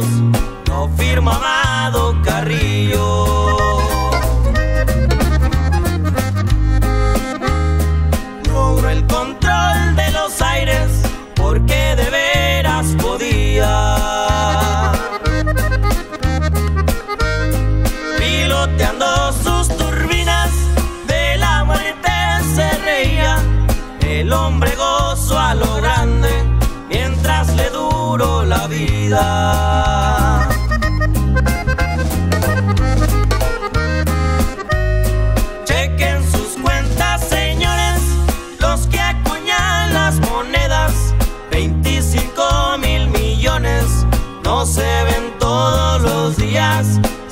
Ramos, no firma Amado Carrillo. Logró el control de los aires porque de veras podía, piloteando sus turbinas, de la muerte se reía. El hombre gozó a lo grande mientras le duró la vida. Chequen sus cuentas, señores, los que acuñan las monedas. 25 mil millones no se ven todos los días.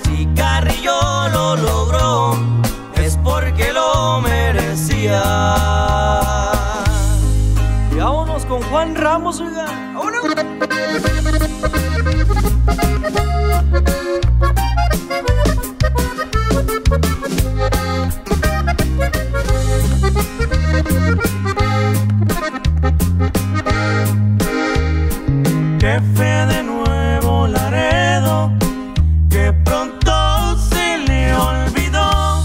Si Carrillo lo logró, es porque lo merecía. Con Juan Ramos, oiga. ¡Oh, no! ¡Qué fe de nuevo Laredo! ¡Que pronto se le olvidó!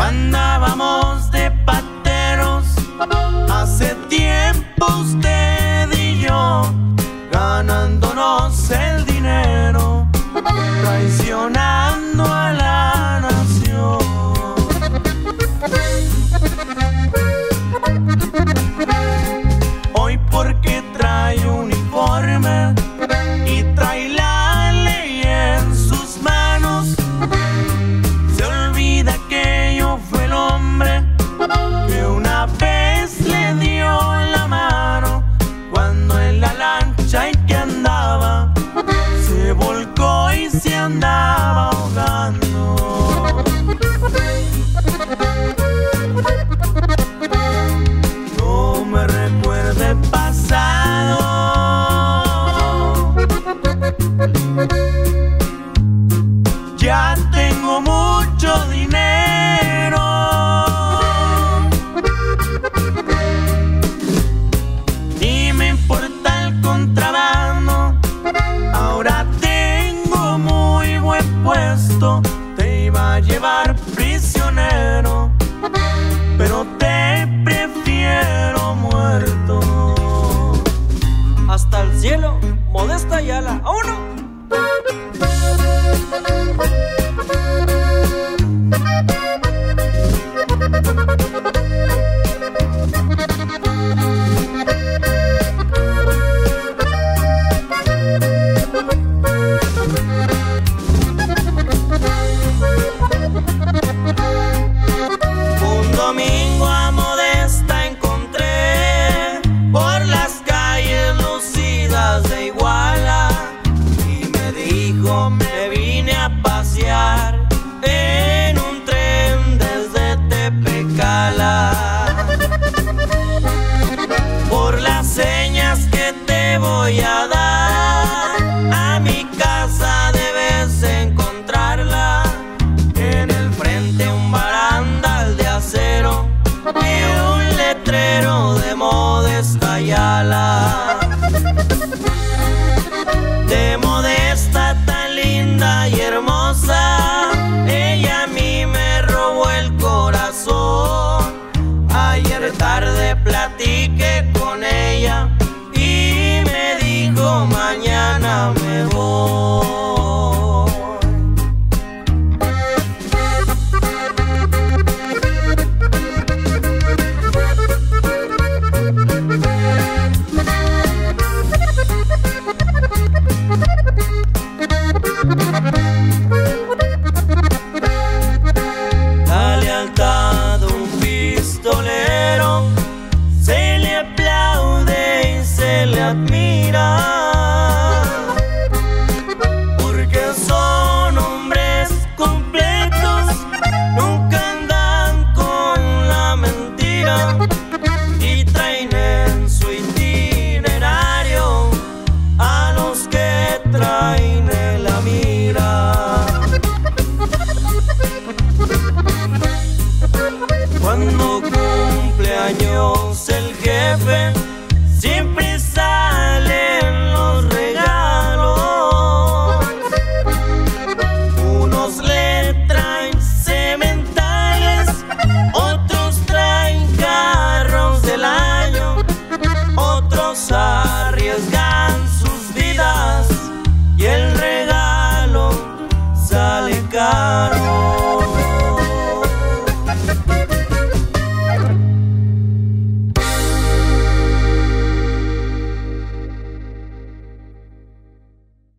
Andábamos de pateros hace tiempo usted y yo, ganándonos el dinero, traicionando a la nación. Hoy porque trae uniforme y trae la ley en sus manos, se olvida que yo fui el hombre que una vez le dio la mano cuando en la lancha y que andaba se volcó y se andaba ahogando. No me recuerde el pasado, ya tengo mucho dinero. Te iba a llevar prisionero, pero te prefiero muerto. Hasta el cielo, Modesta Ayala. ¡Oh, no! Un domingo a Modesta encontré por las calles lucidas de Iguala, y me dijo: me vine a pasear en un tren desde Tepecala. Por las señas que te voy a dar, a mi casa debes encontrarla. En el frente un barandal de acero y un letrero de Modesta Ayala. De Modesta tan linda y hermosa, ella a mí me robó el corazón. Ayer tarde platiqué con ella y me dijo: mañana me voy. La lealtad de un pistolero se le aplaude y se le admira, porque son hombres completos, nunca andan con la mentira y traen en su itinerario a los que traen en la mira. Cuando cumple años el jefe,